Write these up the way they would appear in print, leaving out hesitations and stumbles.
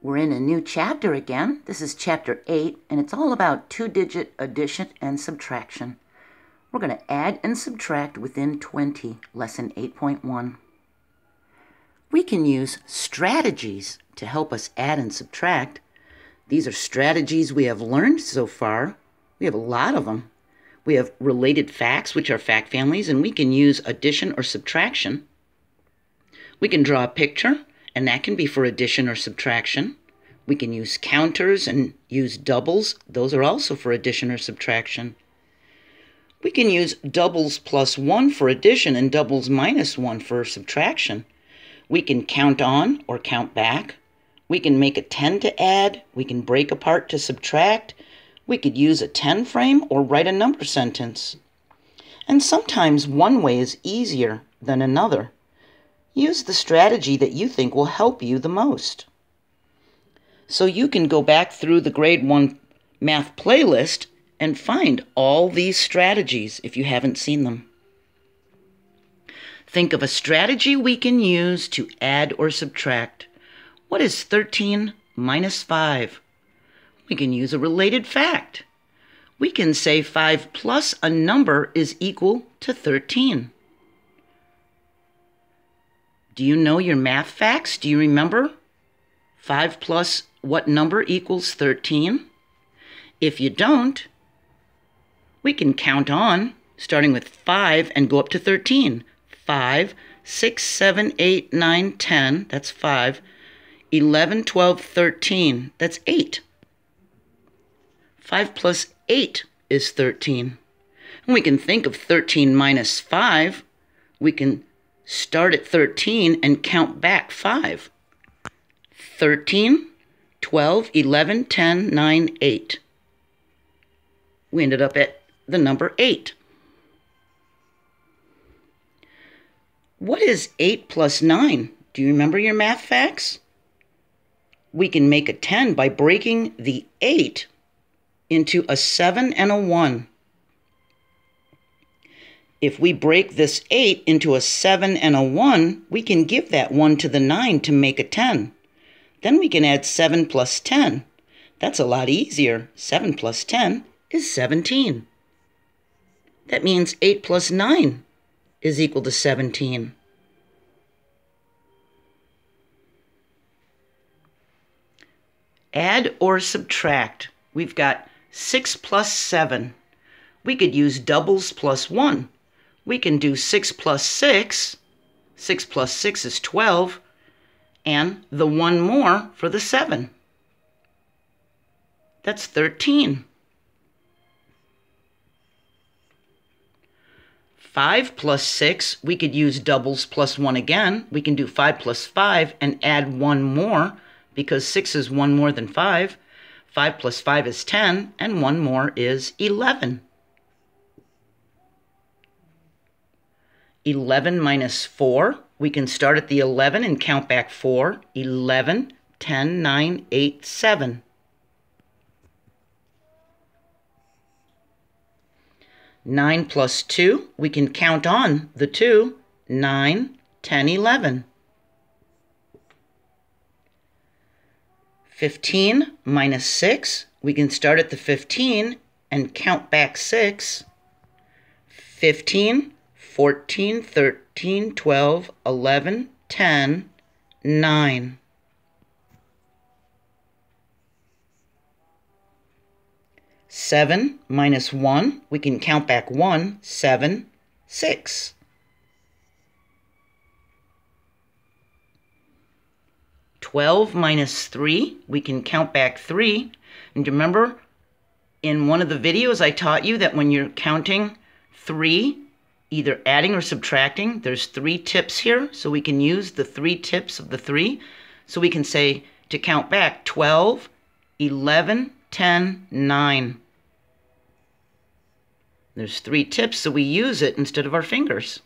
We're in a new chapter again. This is chapter 8, and it's all about two-digit addition and subtraction. We're going to add and subtract within 20, lesson 8.1. We can use strategies to help us add and subtract. These are strategies we have learned so far. We have a lot of them. We have related facts, which are fact families, and we can use addition or subtraction. We can draw a picture, and that can be for addition or subtraction. We can use counters and use doubles. Those are also for addition or subtraction. We can use doubles plus 1 for addition and doubles minus 1 for subtraction. We can count on or count back. We can make a 10 to add. We can break apart to subtract. We could use a 10 frame or write a number sentence. And sometimes one way is easier than another. Use the strategy that you think will help you the most. So you can go back through the grade 1 math playlist and find all these strategies if you haven't seen them. Think of a strategy we can use to add or subtract. What is 13 minus 5? We can use a related fact. We can say 5 plus a number is equal to 13. Do you know your math facts? Do you remember? 5 plus what number equals 13? If you don't, we can count on, starting with 5 and go up to 13. 5, 6, 7, 8, 9, 10, that's 5. 11, 12, 13, that's 8. 5 plus 8 is 13. And we can think of 13 minus 5. We can start at 13 and count back 5. 13, 12, 11, 10, 9, 8. We ended up at the number 8. What is 8 plus 9? Do you remember your math facts? We can make a 10 by breaking the 8 into a 7 and a 1. If we break this 8 into a 7 and a 1, we can give that 1 to the 9 to make a 10. Then we can add 7 plus 10. That's a lot easier. 7 plus 10 is 17. That means 8 plus 9 is equal to 17. Add or subtract. We've got 6 plus 7. We could use doubles plus 1. We can do 6 plus 6. 6 plus 6 is 12. And the 1 more for the 7. That's 13. 5 plus 6. We could use doubles plus 1 again. We can do 5 plus 5 and add 1 more because 6 is 1 more than 5. 5 plus 5 is 10, and 1 more is 11. 11 minus 4. We can start at the 11 and count back 4. 11, 10, 9, 8, 7. 9 plus 2. We can count on the 2. 9, 10, 11. 15 minus 6, we can start at the 15 and count back 6. 15, 14, 13, 12, 11, 10, 9. 7 minus 1, we can count back 1, 7, 6. 12 minus 3, we can count back 3. And remember, in one of the videos I taught you that when you're counting 3, either adding or subtracting, there's 3 tips here. So we can use the 3 tips of the 3. So we can say to count back 12, 11, 10, 9. There's 3 tips, so we use it instead of our fingers.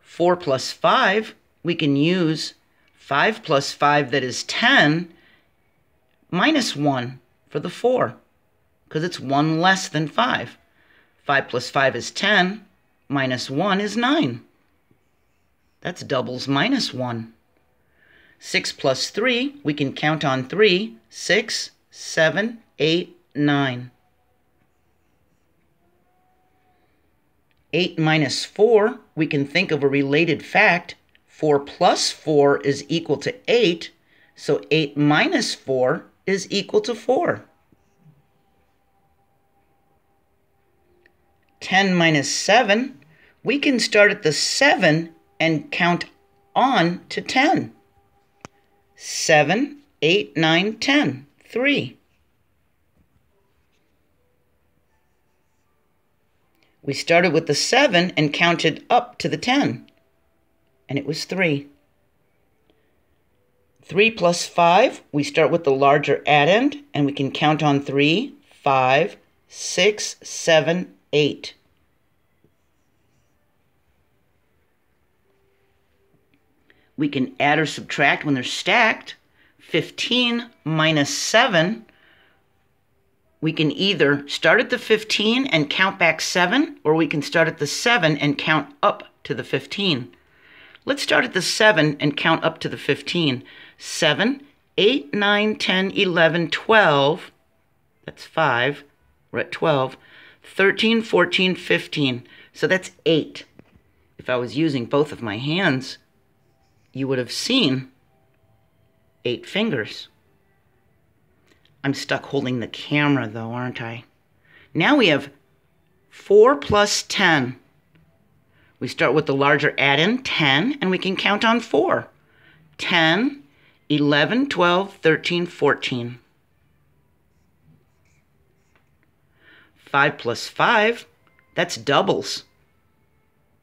4 plus 5, we can use 5 plus 5, that is 10, minus 1 for the 4, because it's 1 less than 5. 5 plus 5 is 10, minus 1 is 9. That's doubles minus 1. 6 plus 3, we can count on 3, 6, 7, 8, 9. 8 minus 4, we can think of a related fact. 4 plus 4 is equal to 8, so 8 minus 4 is equal to 4. 10 minus 7, we can start at the 7 and count on to 10. 7, 8, 9, 10, 3. We started with the 7 and counted up to the 10, and it was 3. 3 plus 5, we start with the larger add end, and we can count on 3, 5, 6, 7, 8. We can add or subtract when they're stacked. 15 minus 7. We can either start at the 15 and count back 7, or we can start at the 7 and count up to the 15. Let's start at the 7 and count up to the 15. 7, 8, 9, 10, 11, 12. That's 5. We're at 12. 13, 14, 15. So that's 8. If I was using both of my hands, you would have seen 8 fingers. I'm stuck holding the camera though, aren't I? Now we have 4 plus 10. We start with the larger add-in, 10, and we can count on 4. 10, 11, 12, 13, 14. 5 plus 5, that's doubles.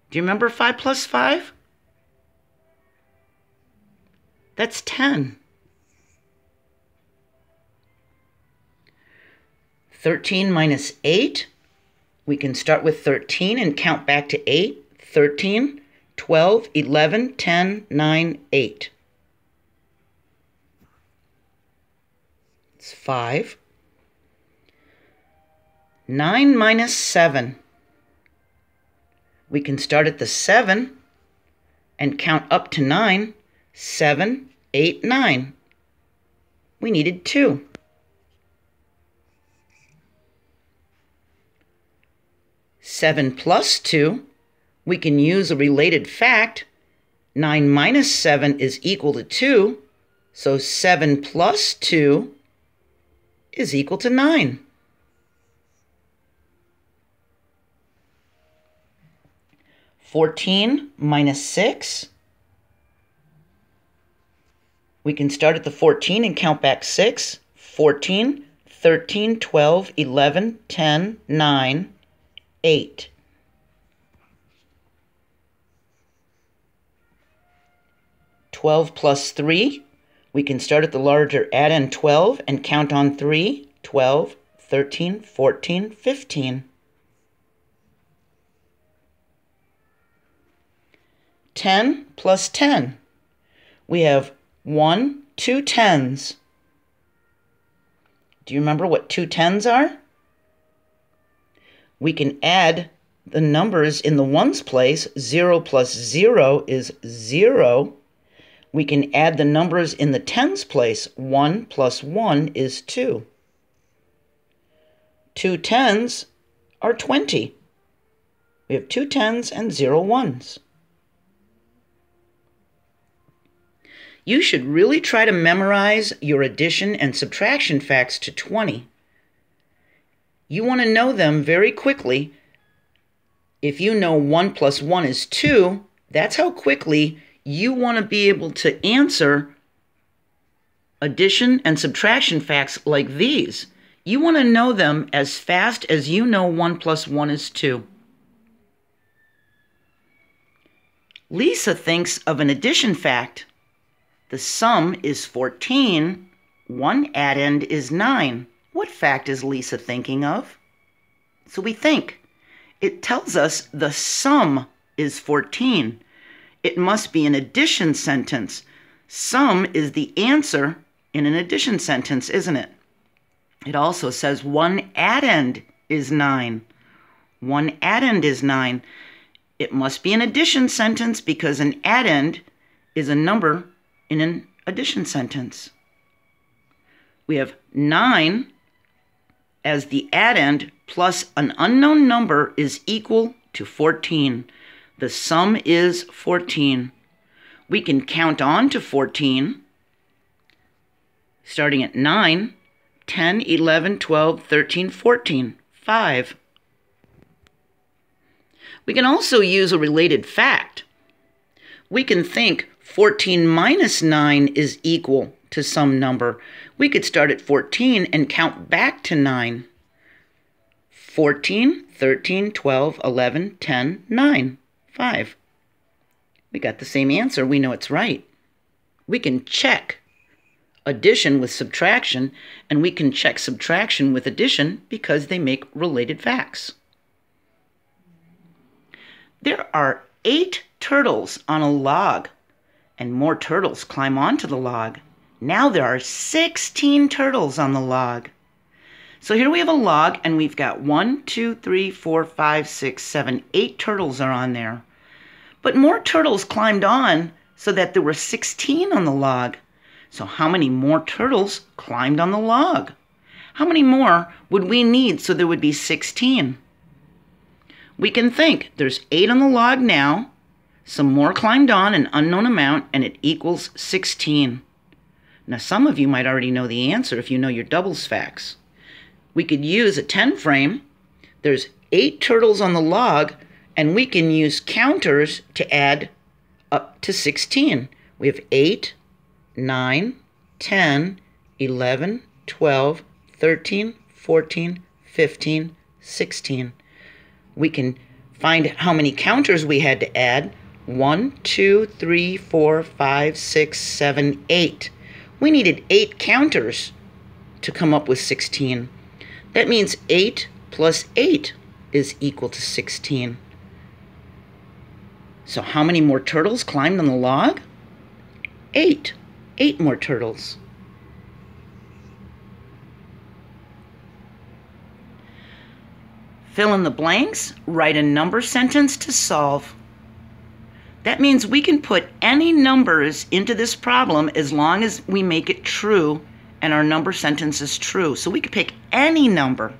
Do you remember 5 plus 5? That's 10. 13 minus 8. We can start with 13 and count back to 8. 13, 12, 11, 10, 9, 8. It's 5. 9 minus 7. We can start at the 7 and count up to 9. 7, 8, 9. We needed 2. 7 plus 2, we can use a related fact. 9 minus 7 is equal to 2, so 7 plus 2 is equal to 9. 14 minus 6. We can start at the 14 and count back 6, 14, 13, 12, 11, 10, 9, 8. 12 plus 3, we can start at the larger add-in 12 and count on 3, 12, 13, 14, 15. 10 plus 10, we have 1, 2 tens. Do you remember what 2 tens are? We can add the numbers in the ones place. 0 plus 0 is 0. We can add the numbers in the tens place. 1 plus 1 is 2. 2 tens are 20. We have 2 tens and 0 ones. You should really try to memorize your addition and subtraction facts to 20. You want to know them very quickly. If you know 1 plus 1 is 2, that's how quickly you want to be able to answer addition and subtraction facts like these. You want to know them as fast as you know 1 plus 1 is 2. Lisa thinks of an addition fact. The sum is 14, one addend is 9. What fact is Lisa thinking of? So we think. It tells us the sum is 14. It must be an addition sentence. Sum is the answer in an addition sentence, isn't it? It also says one addend is 9. One addend is 9. It must be an addition sentence because an addend is a number in an addition sentence. We have 9 as the addend plus an unknown number is equal to 14. The sum is 14. We can count on to 14, starting at 9, 10, 11, 12, 13, 14, 5. We can also use a related fact. We can think 14 minus 9 is equal to some number. We could start at 14 and count back to 9. 14, 13, 12, 11, 10, 9, 5. We got the same answer. We know it's right. We can check addition with subtraction, and we can check subtraction with addition because they make related facts. There are 8 turtles on a log, and more turtles climb onto the log. Now there are 16 turtles on the log. So here we have a log, and we've got 1, 2, 3, 4, 5, 6, 7, 8 turtles are on there. But more turtles climbed on so that there were 16 on the log. So how many more turtles climbed on the log? How many more would we need so there would be 16? We can think there's 8 on the log now, some more climbed on an unknown amount, and it equals 16. Now some of you might already know the answer if you know your doubles facts. We could use a 10 frame. There's 8 turtles on the log, and we can use counters to add up to 16. We have 8, 9, 10, 11, 12, 13, 14, 15, 16. We can find how many counters we had to add. 1, 2, 3, 4, 5, 6, 7, 8. We needed 8 counters to come up with 16. That means 8 plus 8 is equal to 16. So how many more turtles climbed on the log? 8. 8 more turtles. Fill in the blanks, write a number sentence to solve. That means we can put any numbers into this problem as long as we make it true and our number sentence is true. So we could pick any number.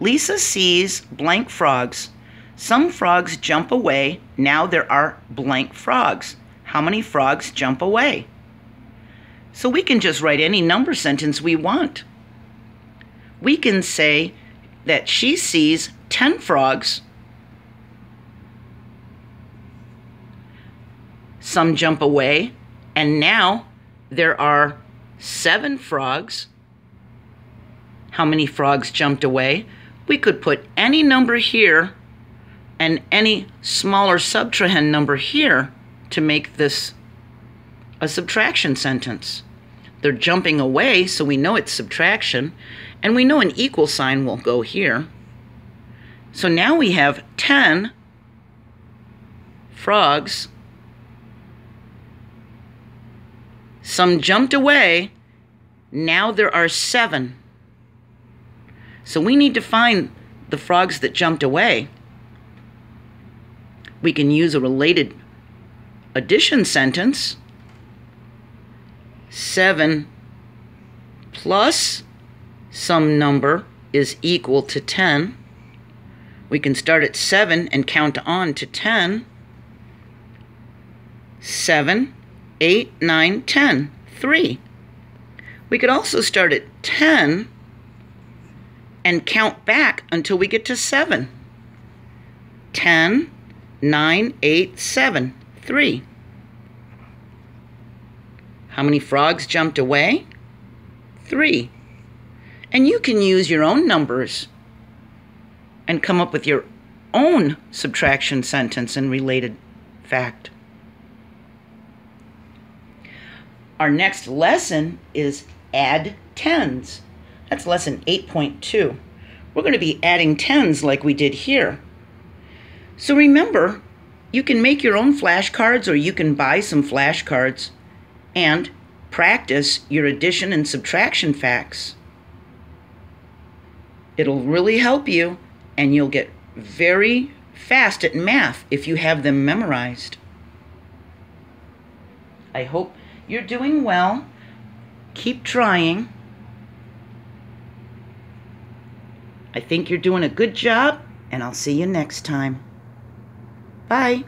Lisa sees blank frogs. Some frogs jump away. Now there are blank frogs. How many frogs jump away? So we can just write any number sentence we want. We can say that she sees 10 frogs. Some jump away, and now there are 7 frogs. How many frogs jumped away? We could put any number here and any smaller subtrahend number here to make this a subtraction sentence. They're jumping away, so we know it's subtraction, and we know an equal sign will go here. So now we have 10 frogs. Some jumped away. Now there are 7. So we need to find the frogs that jumped away. We can use a related addition sentence. 7 plus some number is equal to 10. We can start at 7 and count on to 10. 7, 8, 9, 10, 3. We could also start at 10 and count back until we get to 7. 10, 9, 8, 7, 3. How many frogs jumped away? 3. And you can use your own numbers and come up with your own subtraction sentence and related fact. Our next lesson is add tens. That's lesson 8.2. We're going to be adding tens like we did here. So remember, you can make your own flashcards or you can buy some flashcards and practice your addition and subtraction facts. It'll really help you, and you'll get very fast at math if you have them memorized. I hope You're doing well. Keep trying. I think you're doing a good job, and I'll see you next time. Bye.